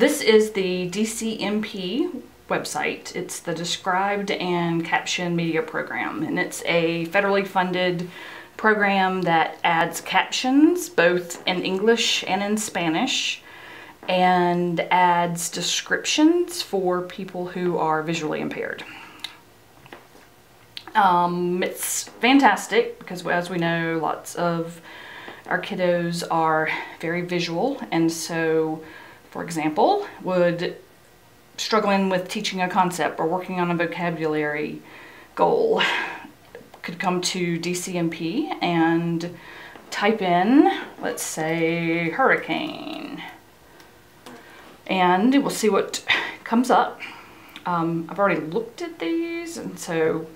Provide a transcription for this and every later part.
This is the DCMP website. It's the Described and Captioned Media Program, and it's a federally funded program that adds captions both in English and in Spanish, and adds descriptions for people who are visually impaired. It's fantastic because, as we know, lots of our kiddos are very visual, and so, for example, would struggling with teaching a concept or working on a vocabulary goal could come to DCMP and type in, let's say, hurricane, and we'll see what comes up. I've already looked at these, and so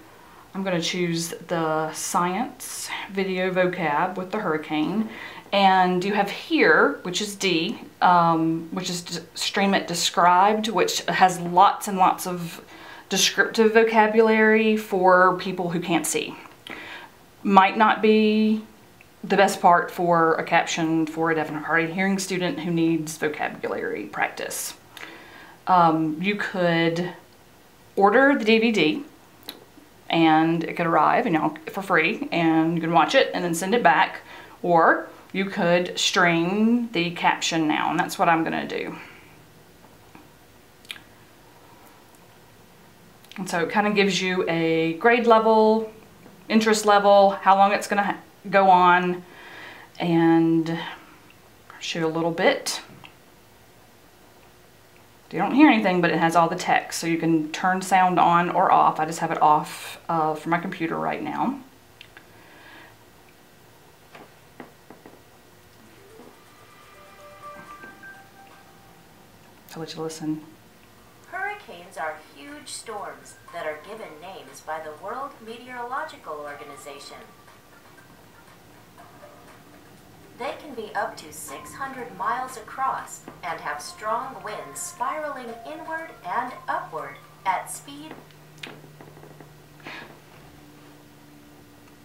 I'm going to choose the science video vocab with the hurricane, and you have here, which is D, which is Stream It Described, which has lots and lots of descriptive vocabulary for people who can't see. Might not be the best part for a caption for a deaf and hard of hearing student who needs vocabulary practice. You could order the DVD, and it could arrive, for free, and you can watch it and then send it back, or you could stream the caption now, and that's what I'm gonna do. And so it kind of gives you a grade level, interest level, how long it's gonna go on, and show a little bit. You don't hear anything, but it has all the text, so you can turn sound on or off. I just have it off for my computer right now. I'll let you listen. Hurricanes are huge storms that are given names by the World Meteorological Organization. They can be up to 600 miles across and have strong winds spiraling inward and upward at speed.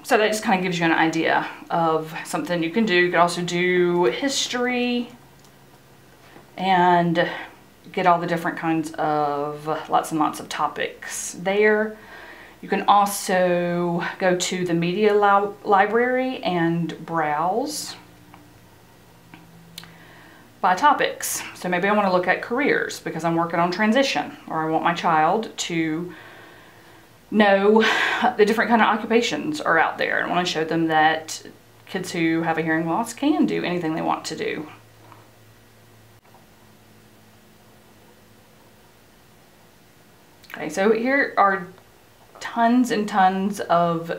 So that just kind of gives you an idea of something you can do. You can also do history and get all the different kinds of lots and lots of topics there. You can also go to the media library and browse by topics. So maybe I want to look at careers because I'm working on transition, or I want my child to know the different kind of occupations are out there. I want to show them that kids who have a hearing loss can do anything they want to do. Okay, so here are tons and tons of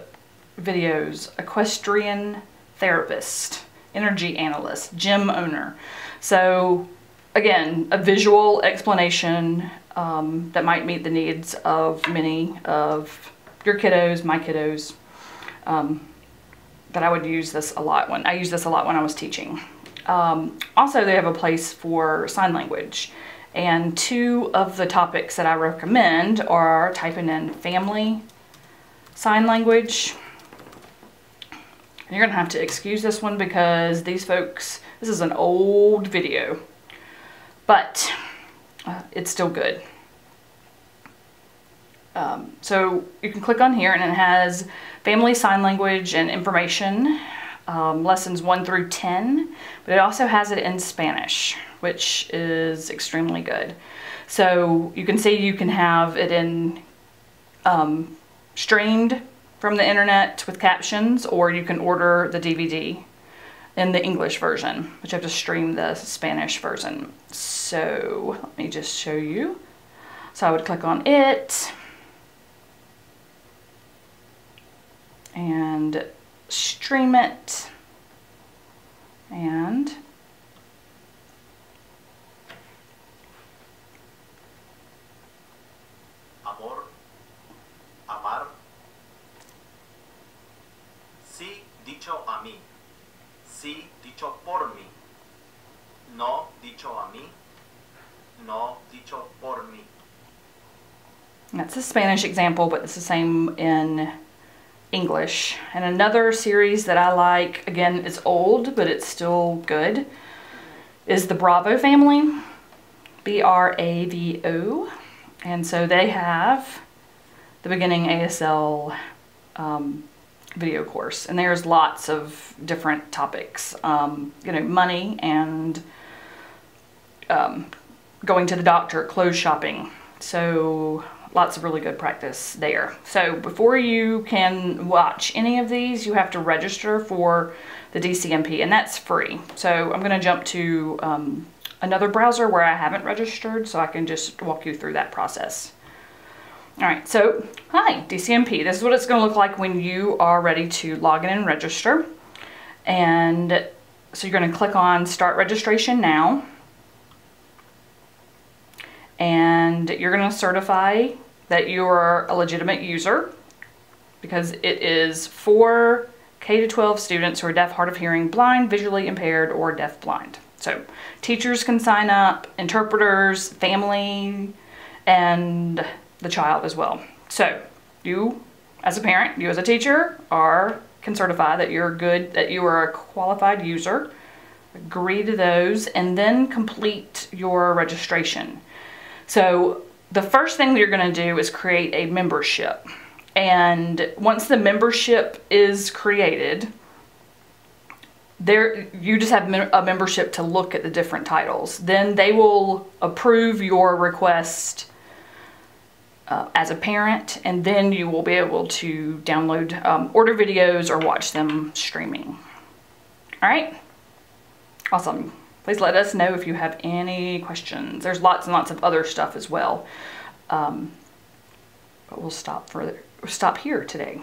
videos. Equestrian therapist, energy analyst, gym owner. So again, a visual explanation that might meet the needs of many of your kiddos, my kiddos, that I would use this a lot when I was teaching. Also, they have a place for sign language, and two of the topics that I recommend are typing in family sign language. You're gonna have to excuse this one because these folks, this is an old video, but it's still good. So you can click on here, and it has family sign language and information, lessons 1 through 10, but it also has it in Spanish, which is extremely good. So you can see you can have it in streamed from the internet with captions, or you can order the DVD in the English version, but you have to stream the Spanish version. So let me just show you. So I would click on it and stream it, and dicho a mí, sí dicho por mí, no dicho a mí, no dicho por mí. That's a Spanish example, but it's the same in English. And another series that I like, again, it's old, but it's still good, is the Bravo Family. BRAVO, and so they have the beginning ASL video course, and there's lots of different topics, you know, money and going to the doctor, clothes shopping, so lots of really good practice there. So before you can watch any of these, you have to register for the DCMP, and that's free. So I'm going to jump to another browser where I haven't registered, so I can just walk you through that process. All right, so hi, DCMP. This is what it's going to look like when you are ready to log in and register. And so you're going to click on Start Registration Now. And you're going to certify that you're a legitimate user, because it is for K-12 students who are deaf, hard of hearing, blind, visually impaired, or deafblind. So teachers can sign up, interpreters, family, and the child as well. So you as a parent, you as a teacher can certify that you're good, that you are a qualified user, agree to those, and then complete your registration. So the first thing that you're going to do is create a membership. And once the membership is created, there you just have a membership to look at the different titles. Then they will approve your request as a parent, and then you will be able to download, order videos or watch them streaming. All right, awesome. Please let us know if you have any questions. There's lots and lots of other stuff as well. But we'll stop here today.